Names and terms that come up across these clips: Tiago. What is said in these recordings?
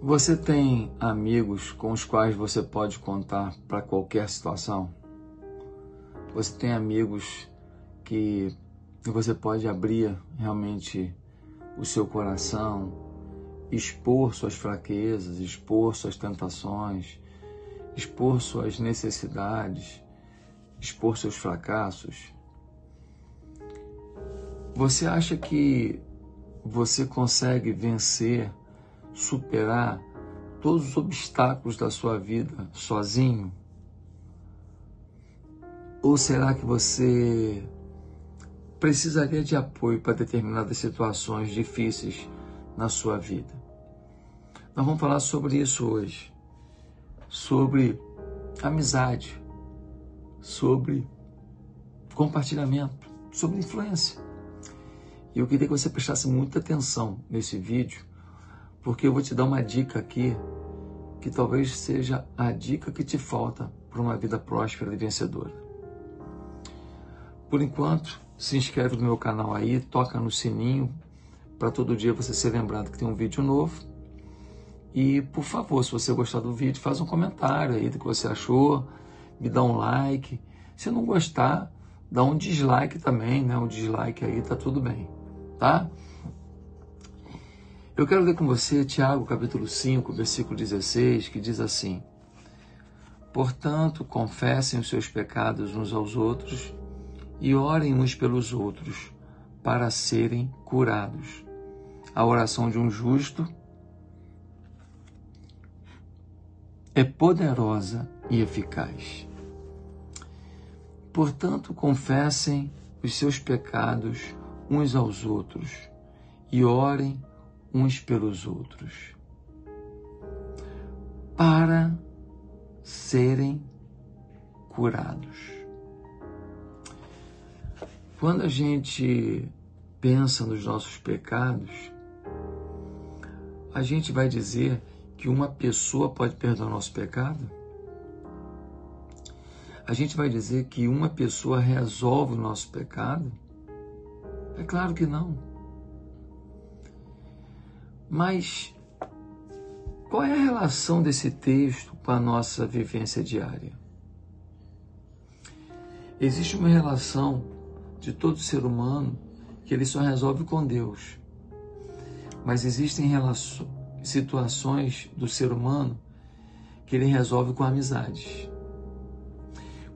Você tem amigos com os quais você pode contar para qualquer situação? Você tem amigos que você pode abrir realmente o seu coração, expor suas fraquezas, expor suas tentações, expor suas necessidades, expor seus fracassos? Você acha que você consegue vencer, superar todos os obstáculos da sua vida sozinho? Ou será que você precisaria de apoio para determinadas situações difíceis na sua vida? Nós vamos falar sobre isso hoje, sobre amizade, sobre compartilhamento, sobre influência. E eu queria que você prestasse muita atenção nesse vídeo, porque eu vou te dar uma dica aqui, que talvez seja a dica que te falta para uma vida próspera e vencedora. Por enquanto, se inscreve no meu canal aí, toca no sininho, para todo dia você ser lembrado que tem um vídeo novo. E, por favor, se você gostar do vídeo, faz um comentário aí do que você achou, me dá um like. Se não gostar, dá um dislike também, né? Um dislike aí, tá tudo bem, tá? Eu quero ler com você Tiago, capítulo 5, versículo 16, que diz assim: portanto, confessem os seus pecados uns aos outros e orem uns pelos outros para serem curados. A oração de um justo é poderosa e eficaz. Portanto, confessem os seus pecados uns aos outros e orem uns pelos outros para serem curados. Quando a gente pensa nos nossos pecados, a gente vai dizer que uma pessoa pode perdoar nosso pecado? A gente vai dizer que uma pessoa resolve o nosso pecado? É claro que não. Mas qual é a relação desse texto com a nossa vivência diária? Existe uma relação de todo ser humano que ele só resolve com Deus. Mas existem situações do ser humano que ele resolve com amizades.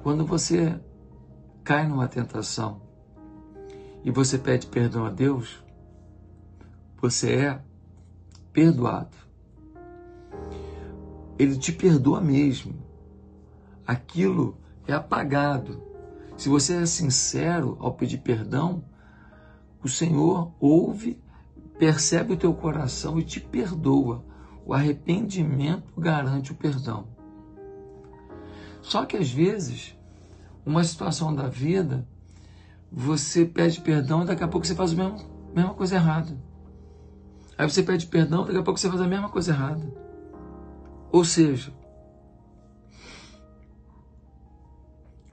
Quando você cai numa tentação e você pede perdão a Deus, você é perdoado. Ele te perdoa mesmo. Aquilo é apagado. Se você é sincero ao pedir perdão, o Senhor ouve, percebe o teu coração e te perdoa. O arrependimento garante o perdão. Só que às vezes, uma situação da vida, você pede perdão e daqui a pouco você faz a mesma coisa errada. Aí você pede perdão, daqui a pouco você faz a mesma coisa errada. Ou seja,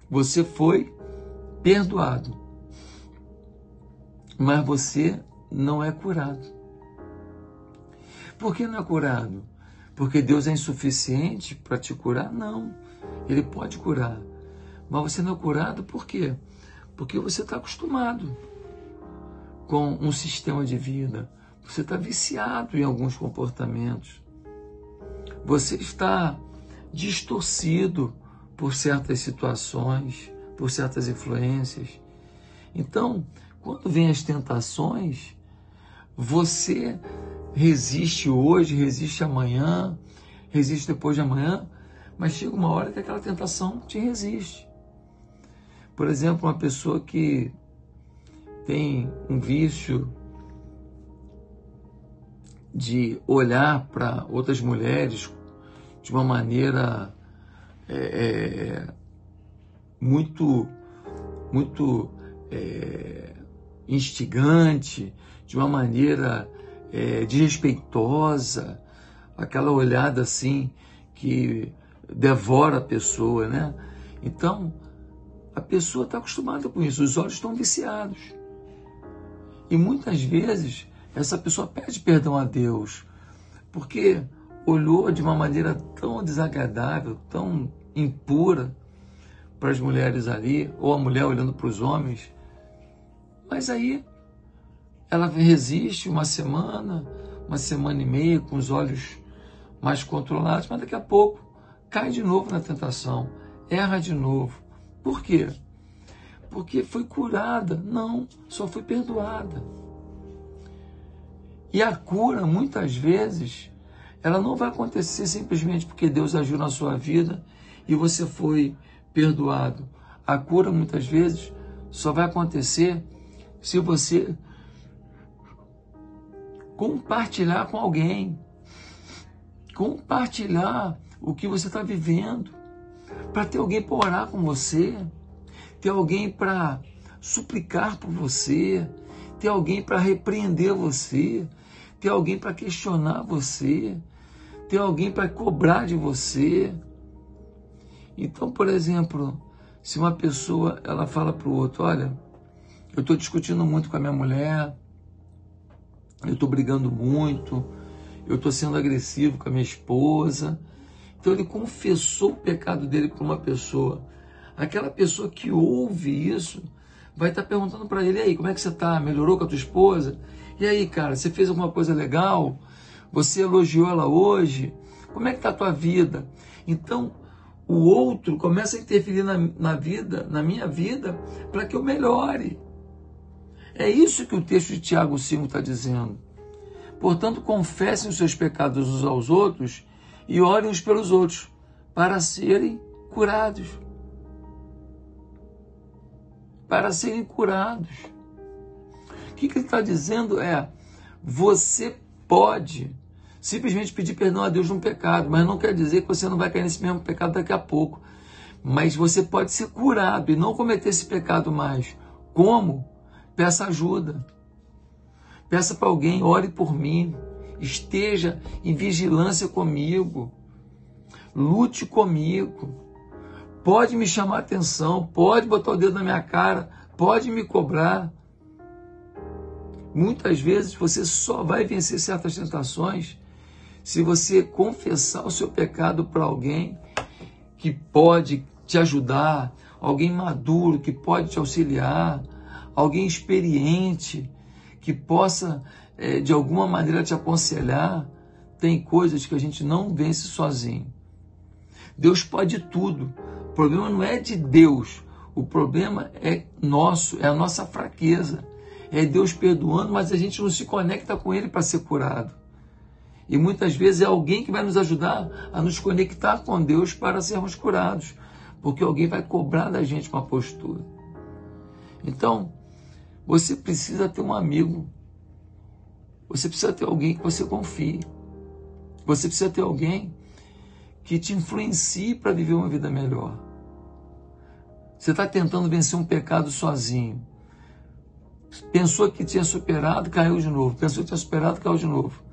você foi perdoado, mas você não é curado. Por que não é curado? Porque Deus é insuficiente para te curar? Não, Ele pode curar. Mas você não é curado por quê? Porque você está acostumado com um sistema de vida. Você está viciado em alguns comportamentos. Você está distorcido por certas situações, por certas influências. Então, quando vêm as tentações, você resiste hoje, resiste amanhã, resiste depois de amanhã, mas chega uma hora que aquela tentação te resiste. Por exemplo, uma pessoa que tem um vício de olhar para outras mulheres de uma maneira muito instigante, de uma maneira desrespeitosa, aquela olhada assim que devora a pessoa, né? Então, a pessoa está acostumada com isso, os olhos estão viciados. E muitas vezes, essa pessoa pede perdão a Deus, porque olhou de uma maneira tão desagradável, tão impura para as mulheres ali, ou a mulher olhando para os homens. Mas aí, ela resiste uma semana e meia, com os olhos mais controlados, mas daqui a pouco cai de novo na tentação, erra de novo. Por quê? Porque foi curada? Não, só foi perdoada. E a cura, muitas vezes, ela não vai acontecer simplesmente porque Deus agiu na sua vida e você foi perdoado. A cura, muitas vezes, só vai acontecer se você compartilhar com alguém, compartilhar o que você está vivendo, para ter alguém para orar com você, ter alguém para suplicar por você, ter alguém para repreender você, ter alguém para questionar você, ter alguém para cobrar de você. Então, por exemplo, se uma pessoa ela fala para o outro, olha, eu estou discutindo muito com a minha mulher, eu estou brigando muito, eu estou sendo agressivo com a minha esposa. Então ele confessou o pecado dele para uma pessoa. Aquela pessoa que ouve isso vai estar perguntando para ele, e aí, como é que você está? Melhorou com a tua esposa? E aí, cara, você fez alguma coisa legal? Você elogiou ela hoje? Como é que está a tua vida? Então o outro começa a interferir na minha vida, para que eu melhore. É isso que o texto de Tiago 5 está dizendo. Portanto, confessem os seus pecados uns aos outros e orem uns pelos outros, para serem curados. Para serem curados. O que ele está dizendo é, você pode simplesmente pedir perdão a Deus de um pecado, mas não quer dizer que você não vai cair nesse mesmo pecado daqui a pouco. Mas você pode ser curado e não cometer esse pecado mais. Como? Peça ajuda, peça para alguém, ore por mim, esteja em vigilância comigo, lute comigo, pode me chamar atenção, pode botar o dedo na minha cara, pode me cobrar. Muitas vezes você só vai vencer certas tentações se você confessar o seu pecado para alguém que pode te ajudar, alguém maduro que pode te auxiliar, alguém experiente, que possa, de alguma maneira, te aconselhar. Tem coisas que a gente não vence sozinho. Deus pode tudo. O problema não é de Deus. O problema é nosso, é a nossa fraqueza. É Deus perdoando, mas a gente não se conecta com Ele para ser curado. E muitas vezes é alguém que vai nos ajudar a nos conectar com Deus para sermos curados. Porque alguém vai cobrar da gente uma postura. Então, você precisa ter um amigo, você precisa ter alguém que você confie, você precisa ter alguém que te influencie para viver uma vida melhor. Você está tentando vencer um pecado sozinho, pensou que tinha superado, caiu de novo, pensou que tinha superado, caiu de novo.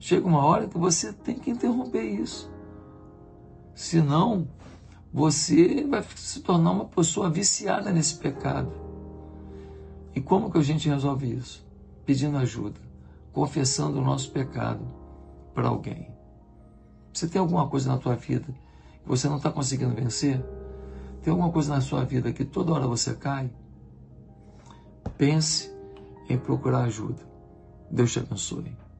Chega uma hora que você tem que interromper isso, senão você vai se tornar uma pessoa viciada nesse pecado. E como que a gente resolve isso? Pedindo ajuda, confessando o nosso pecado para alguém. Você tem alguma coisa na tua vida que você não está conseguindo vencer? Tem alguma coisa na sua vida que toda hora você cai? Pense em procurar ajuda. Deus te abençoe.